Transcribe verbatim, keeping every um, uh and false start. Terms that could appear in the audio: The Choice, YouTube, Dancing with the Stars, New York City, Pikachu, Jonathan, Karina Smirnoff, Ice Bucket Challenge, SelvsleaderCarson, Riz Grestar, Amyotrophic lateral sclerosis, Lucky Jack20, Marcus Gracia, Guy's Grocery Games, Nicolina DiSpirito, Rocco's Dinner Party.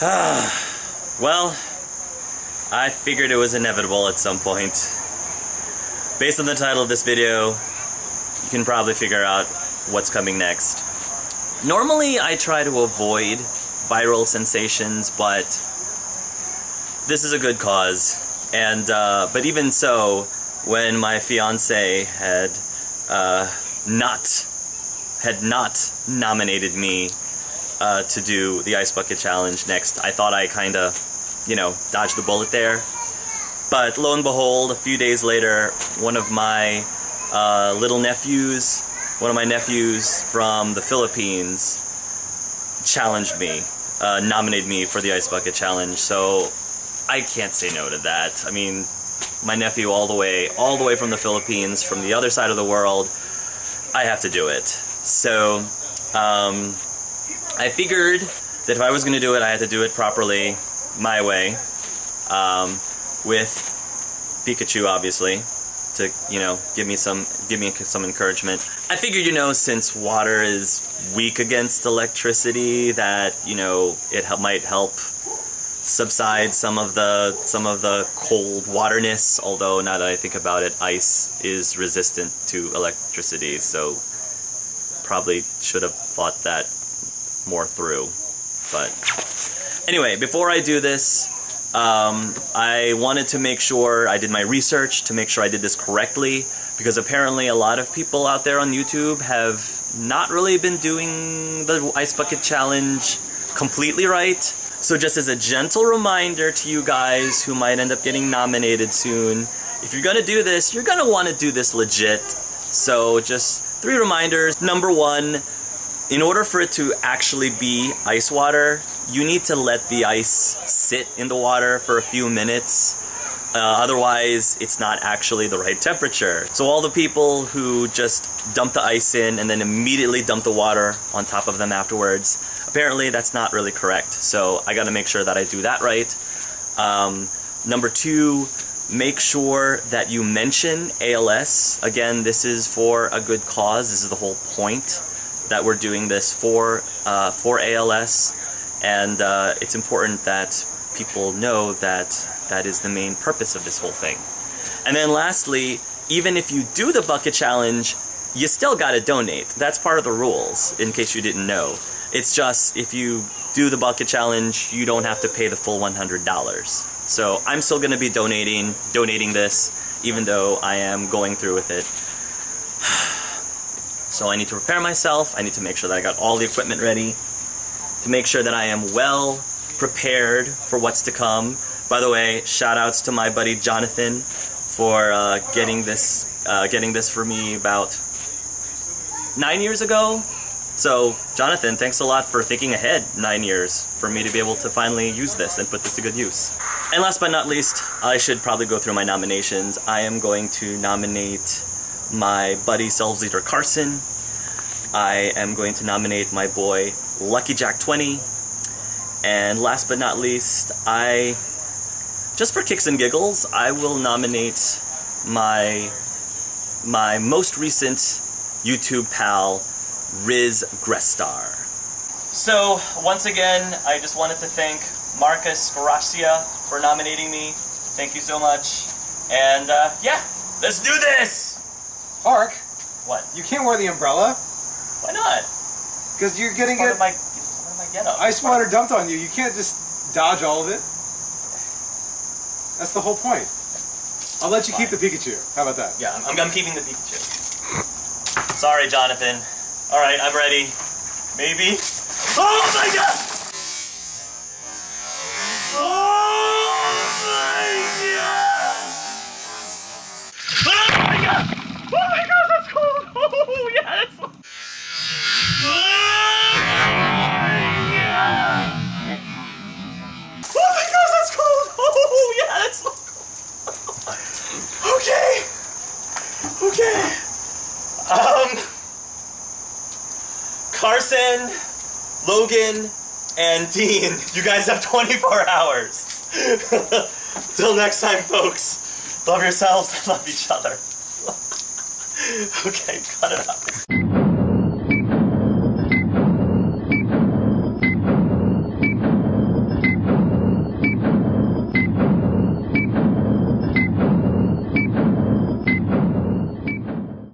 Well, I figured it was inevitable at some point. Based on the title of this video, you can probably figure out what's coming next. Normally I try to avoid viral sensations, but this is a good cause. And, uh, but even so, when my fiance had, uh, not, had not nominated me, uh, to do the Ice Bucket Challenge next, I thought I kinda, you know, dodged the bullet there. But lo and behold, a few days later, one of my, uh, little nephews, one of my nephews from the Philippines challenged me, uh, nominated me for the Ice Bucket Challenge, so I can't say no to that. I mean, my nephew all the way, all the way from the Philippines, from the other side of the world, I have to do it. So, um, I figured that if I was going to do it, I had to do it properly, my way, um, with Pikachu, obviously, to, you know, give me some, give me some encouragement. I figured, you know, since water is weak against electricity, that, you know, it might help subside some of the some of the cold waterness, although now that I think about it, ice is resistant to electricity, so probably should have thought that more through. But anyway, before I do this, um, I wanted to make sure I did my research to make sure I did this correctly, because apparently a lot of people out there on YouTube have not really been doing the Ice Bucket Challenge completely right. So just as a gentle reminder to you guys who might end up getting nominated soon, if you're gonna do this, you're gonna want to do this legit. So just three reminders. Number one, in order for it to actually be ice water, you need to let the ice sit in the water for a few minutes. Uh, otherwise, it's not actually the right temperature. So all the people who just dump the ice in and then immediately dump the water on top of them afterwards, apparently that's not really correct, so I gotta make sure that I do that right. Um, number two, make sure that you mention A L S. Again, this is for a good cause. This is the whole point that we're doing this for, uh, for A L S, and uh, it's important that people know that that is the main purpose of this whole thing. And then lastly, even if you do the bucket challenge, you still gotta donate. That's part of the rules, in case you didn't know. It's just, if you do the bucket challenge, you don't have to pay the full one hundred dollars. So I'm still going to be donating, donating this, even though I am going through with it. So I need to prepare myself, I need to make sure that I got all the equipment ready, to make sure that I am well prepared for what's to come. By the way, shout outs to my buddy Jonathan for uh, getting this, uh, getting this for me about nine years ago. So, Jonathan, thanks a lot for thinking ahead nine years for me to be able to finally use this and put this to good use. And last but not least, I should probably go through my nominations. I am going to nominate my buddy SelvsleaderCarson. I am going to nominate my boy Lucky Jack twenty. And last but not least, I, just for kicks and giggles, I will nominate my, my most recent YouTube pal, Riz Grestar. So, once again, I just wanted to thank Marcus Gracia for nominating me. Thank you so much. And, uh, yeah, let's do this! Mark? What? You can't wear the umbrella. Why not? Because you're getting it. My, my getup. Ice water dumped on you. You can't just dodge all of it. That's the whole point. I'll let you Fine. keep the Pikachu. How about that? Yeah, I'm, I'm, I'm keeping the Pikachu. Sorry, Jonathan. All right, I'm ready. Maybe. Oh my God! Oh my God! Oh my God! Oh my God, that's cold! Oh yeah, that's cold! Oh my God! Oh my God, that's cold! Oh yeah, that's so cold! Okay. Okay. Um. Carson, Logan, and Dean, you guys have twenty-four hours. Till next time, folks. Love yourselves and love each other. Okay, cut it out.